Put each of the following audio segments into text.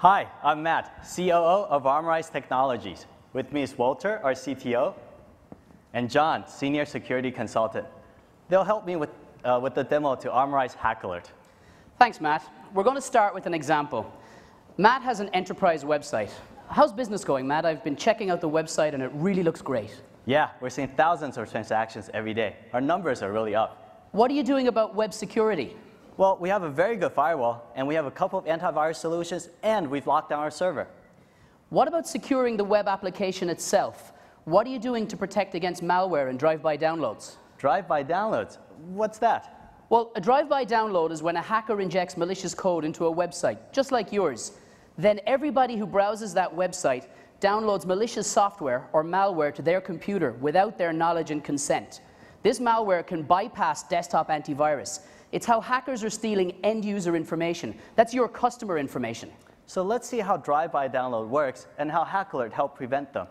Hi, I'm Matt, COO of Armorize Technologies. With me is Walter, our CTO, and John, Senior Security Consultant. They'll help me with the demo to Armorize HackAlert. Thanks, Matt. We're going to start with an example. Matt has an enterprise website. How's business going, Matt? I've been checking out the website, and it really looks great. Yeah, we're seeing thousands of transactions every day. Our numbers are really up. What are you doing about web security? Well, we have a very good firewall, and we have a couple of antivirus solutions, and we've locked down our server. What about securing the web application itself? What are you doing to protect against malware and drive-by downloads? Drive-by downloads? What's that? Well, a drive-by download is when a hacker injects malicious code into a website, just like yours. Then everybody who browses that website downloads malicious software or malware to their computer without their knowledge and consent. This malware can bypass desktop antivirus. It's how hackers are stealing end-user information. That's your customer information. So let's see how drive-by download works and how HackAlert helped prevent them.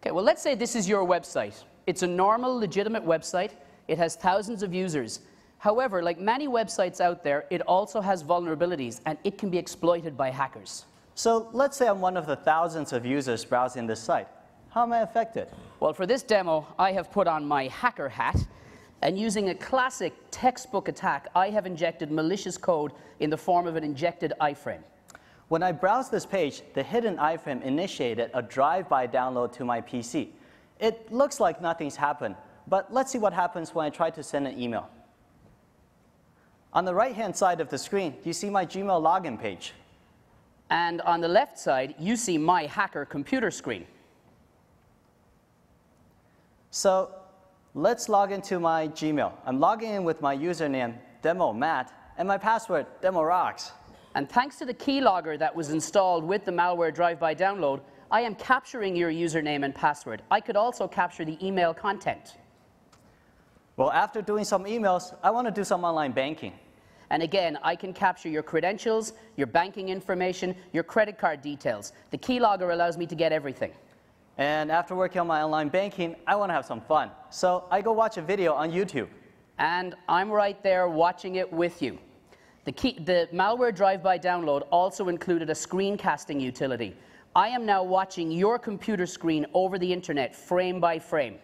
Okay, well, let's say this is your website. It's a normal, legitimate website. It has thousands of users. However, like many websites out there, it also has vulnerabilities, and it can be exploited by hackers. So let's say I'm one of the thousands of users browsing this site. How am I affected? Well, for this demo, I have put on my hacker hat. And using a classic textbook attack, I have injected malicious code in the form of an injected iframe. When I browsed this page, the hidden iframe initiated a drive-by download to my PC. It looks like nothing's happened, but let's see what happens when I try to send an email. On the right-hand side of the screen, you see my Gmail login page. And on the left side, you see my hacker computer screen. So let's log into my Gmail. I'm logging in with my username, Demo Matt, and my password, Demo Rocks. And thanks to the keylogger that was installed with the malware drive-by download, I am capturing your username and password. I could also capture the email content. Well, after doing some emails, I want to do some online banking. And again, I can capture your credentials, your banking information, your credit card details. The keylogger allows me to get everything. And after working on my online banking, I want to have some fun. So I go watch a video on YouTube. And I'm right there watching it with you. The malware drive-by download also included a screencasting utility. I am now watching your computer screen over the internet, frame by frame.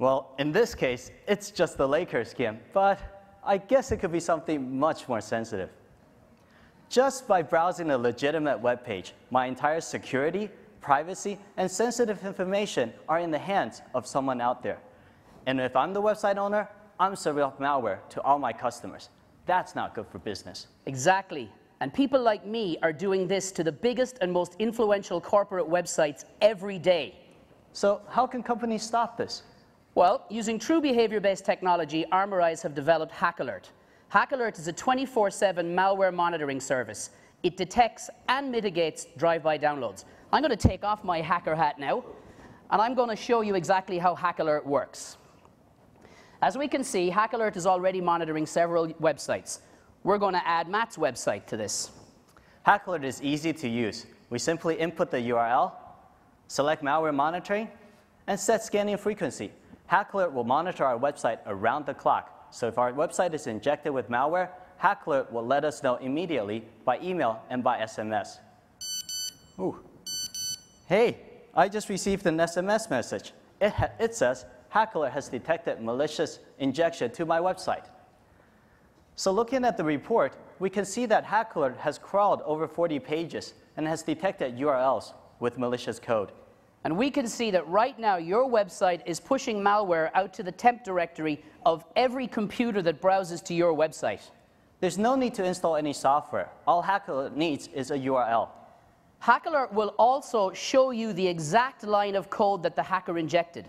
Well, in this case, it's just the Lakers game. But I guess it could be something much more sensitive. Just by browsing a legitimate web page, my entire security, privacy, and sensitive information are in the hands of someone out there. And if I'm the website owner, I'm serving up malware to all my customers. That's not good for business. Exactly. And people like me are doing this to the biggest and most influential corporate websites every day. So how can companies stop this? Well, using true behavior-based technology, Armorize have developed HackAlert. HackAlert is a 24/7 malware monitoring service. It detects and mitigates drive-by downloads. I'm going to take off my hacker hat now, and I'm going to show you exactly how HackAlert works. As we can see, HackAlert is already monitoring several websites. We're going to add Matt's website to this. HackAlert is easy to use. We simply input the URL, select malware monitoring, and set scanning frequency. HackAlert will monitor our website around the clock. So if our website is injected with malware, HackAlert will let us know immediately by email and by SMS. Ooh. Hey, I just received an SMS message. It says, HackAlert has detected malicious injection to my website. So looking at the report, we can see that HackAlert has crawled over 40 pages and has detected URLs with malicious code. And we can see that right now your website is pushing malware out to the temp directory of every computer that browses to your website. There's no need to install any software. All HackAlert needs is a URL. HackAlert will also show you the exact line of code that the hacker injected.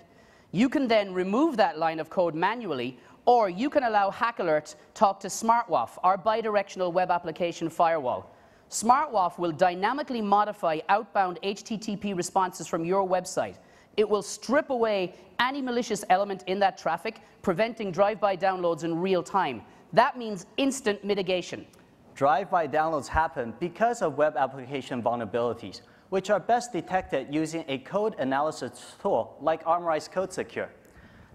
You can then remove that line of code manually, or you can allow HackAlert talk to SmartWAF, our bidirectional web application firewall. SmartWAF will dynamically modify outbound HTTP responses from your website. It will strip away any malicious element in that traffic, preventing drive-by downloads in real time. That means instant mitigation. Drive-by downloads happen because of web application vulnerabilities, which are best detected using a code analysis tool like Armorize Code Secure.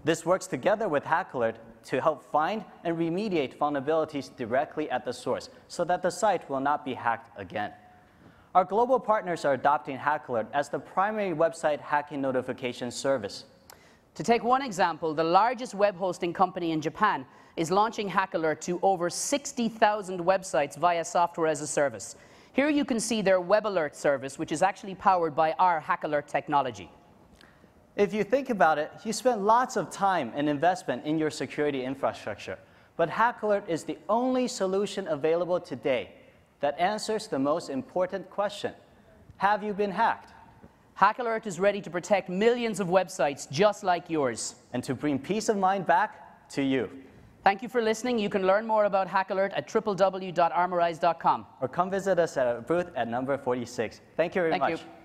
This works together with HackAlert to help find and remediate vulnerabilities directly at the source so that the site will not be hacked again. Our global partners are adopting HackAlert as the primary website hacking notification service. To take one example, the largest web hosting company in Japan is launching HackAlert to over 60,000 websites via software as a service. Here you can see their web alert service, which is actually powered by our HackAlert technology. If you think about it, you spend lots of time and investment in your security infrastructure. But HackAlert is the only solution available today that answers the most important question. Have you been hacked? HackAlert is ready to protect millions of websites just like yours. And to bring peace of mind back to you. Thank you for listening. You can learn more about HackAlert at www.armorize.com. Or come visit us at our booth at number 46. Thank you very much. Thank you.